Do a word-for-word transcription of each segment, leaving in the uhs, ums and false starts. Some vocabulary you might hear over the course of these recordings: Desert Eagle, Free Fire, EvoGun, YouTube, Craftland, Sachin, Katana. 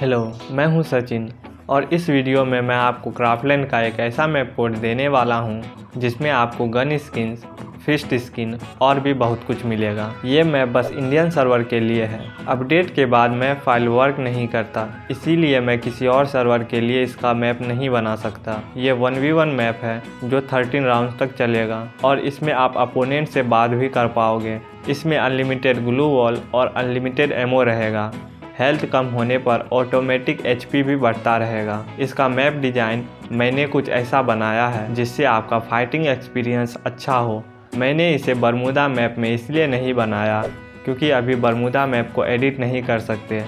Hello, मैं हूं सचिन और इस वीडियो में मैं आपको क्राफ्टलैंड का एक ऐसा मैप कोड देने वाला हूं जिसमें आपको गन स्किन्स, फिस्ट स्किन और भी बहुत कुछ मिलेगा। ये मैप बस इंडियन सर्वर के लिए है। अपडेट के बाद मैं फाइल वर्क नहीं करता, इसीलिए मैं किसी और सर्वर के लिए इसका मैप नहीं बना सकता। ये वन वी वन मैप है जो थर्टीन राउंड तक चलेगा और इसमें आप अपोनेंट से बात भी कर पाओगे। इसमें अनलिमिटेड ग्लू वॉल और अनलिमिटेड एमओ रहेगा। हेल्थ कम होने पर ऑटोमेटिक एचपी भी बढ़ता रहेगा। इसका मैप डिज़ाइन मैंने कुछ ऐसा बनाया है जिससे आपका फाइटिंग एक्सपीरियंस अच्छा हो। मैंने इसे बरमूदा मैप में इसलिए नहीं बनाया क्योंकि अभी बरमूदा मैप को एडिट नहीं कर सकते।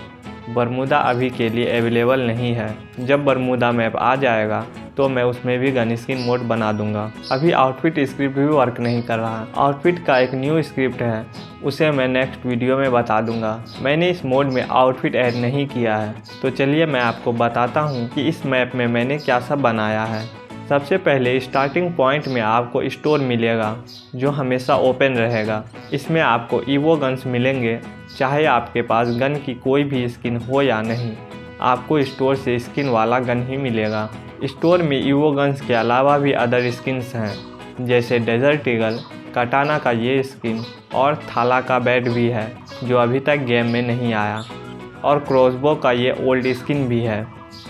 बरमूदा अभी के लिए अवेलेबल नहीं है। जब बरमूदा मैप आ जाएगा तो मैं उसमें भी गन स्किन मोड बना दूंगा। अभी आउटफिट स्क्रिप्ट भी वर्क नहीं कर रहा। आउटफिट का एक न्यू स्क्रिप्ट है, उसे मैं नेक्स्ट वीडियो में बता दूंगा। मैंने इस मोड में आउटफिट ऐड नहीं किया है। तो चलिए मैं आपको बताता हूँ कि इस मैप में मैंने क्या सब बनाया है। सबसे पहले स्टार्टिंग पॉइंट में आपको स्टोर मिलेगा जो हमेशा ओपन रहेगा। इसमें आपको ईवो गन्स मिलेंगे। चाहे आपके पास गन की कोई भी स्किन हो या नहीं, आपको स्टोर से स्किन वाला गन ही मिलेगा। स्टोर में ईवो गन्स के अलावा भी अदर स्किन्स हैं, जैसे डेजर्ट ईगल, कटाना का ये स्किन और थाला का बैट भी है जो अभी तक गेम में नहीं आया, और क्रॉसबो का ये ओल्ड स्किन भी है।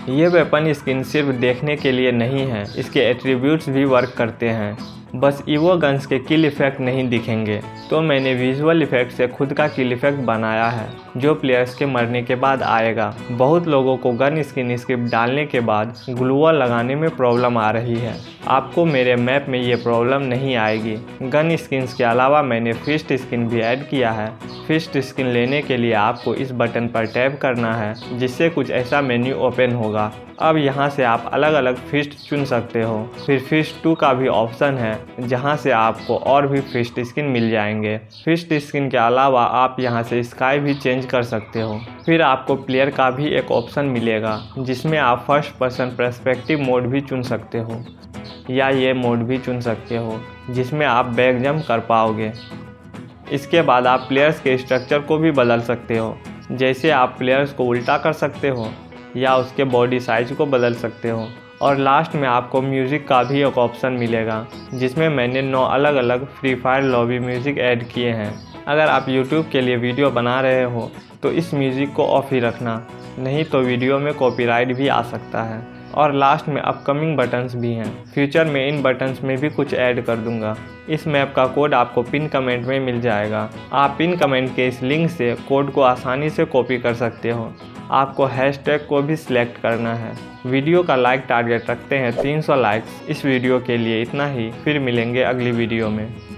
ये वेपन स्किन सिर्फ देखने के लिए नहीं है, इसके एट्रीब्यूट्स भी वर्क करते हैं। बस ईवो गन्स के किल इफेक्ट नहीं दिखेंगे, तो मैंने विजुअल इफेक्ट से खुद का किल इफेक्ट बनाया है जो प्लेयर्स के मरने के बाद आएगा। बहुत लोगों को गन स्किन स्क्रिप्ट डालने के बाद ग्लूअर लगाने में प्रॉब्लम आ रही है। आपको मेरे मैप में ये प्रॉब्लम नहीं आएगी। गन स्किन्स के अलावा मैंने फिस्ट स्किन भी ऐड किया है। फिस्ट स्किन लेने के लिए आपको इस बटन पर टैप करना है, जिससे कुछ ऐसा मेन्यू ओपन होगा। अब यहाँ से आप अलग अलग फिस्ट चुन सकते हो। फिर फिस्ट टू का भी ऑप्शन है, जहाँ से आपको और भी फिस्ट स्किन मिल जाएंगे। फिस्ट स्किन के अलावा आप यहाँ से स्काई भी चेंज कर सकते हो। फिर आपको प्लेयर का भी एक ऑप्शन मिलेगा जिसमें आप फर्स्ट पर्सन पर्सपेक्टिव मोड भी चुन सकते हो, या ये मोड भी चुन सकते हो जिसमें आप बैक जंप कर पाओगे। इसके बाद आप प्लेयर्स के स्ट्रक्चर को भी बदल सकते हो, जैसे आप प्लेयर्स को उल्टा कर सकते हो या उसके बॉडी साइज को बदल सकते हो। और लास्ट में आपको म्यूज़िक का भी एक ऑप्शन मिलेगा, जिसमें मैंने नौ अलग अलग Free Fire lobby music add किए हैं। अगर आप YouTube के लिए वीडियो बना रहे हो तो इस म्यूज़िक को ऑफ ही रखना, नहीं तो वीडियो में कॉपीराइट भी आ सकता है। और लास्ट में अपकमिंग बटन्स भी हैं, फ्यूचर में इन बटन्स में भी कुछ ऐड कर दूंगा। इस मैप का कोड आपको पिन कमेंट में मिल जाएगा। आप पिन कमेंट के इस लिंक से कोड को आसानी से कॉपी कर सकते हो। आपको हैशटैग को भी सिलेक्ट करना है। वीडियो का लाइक टारगेट रखते हैं तीन सौ लाइक्स। इस वीडियो के लिए इतना ही, फिर मिलेंगे अगली वीडियो में।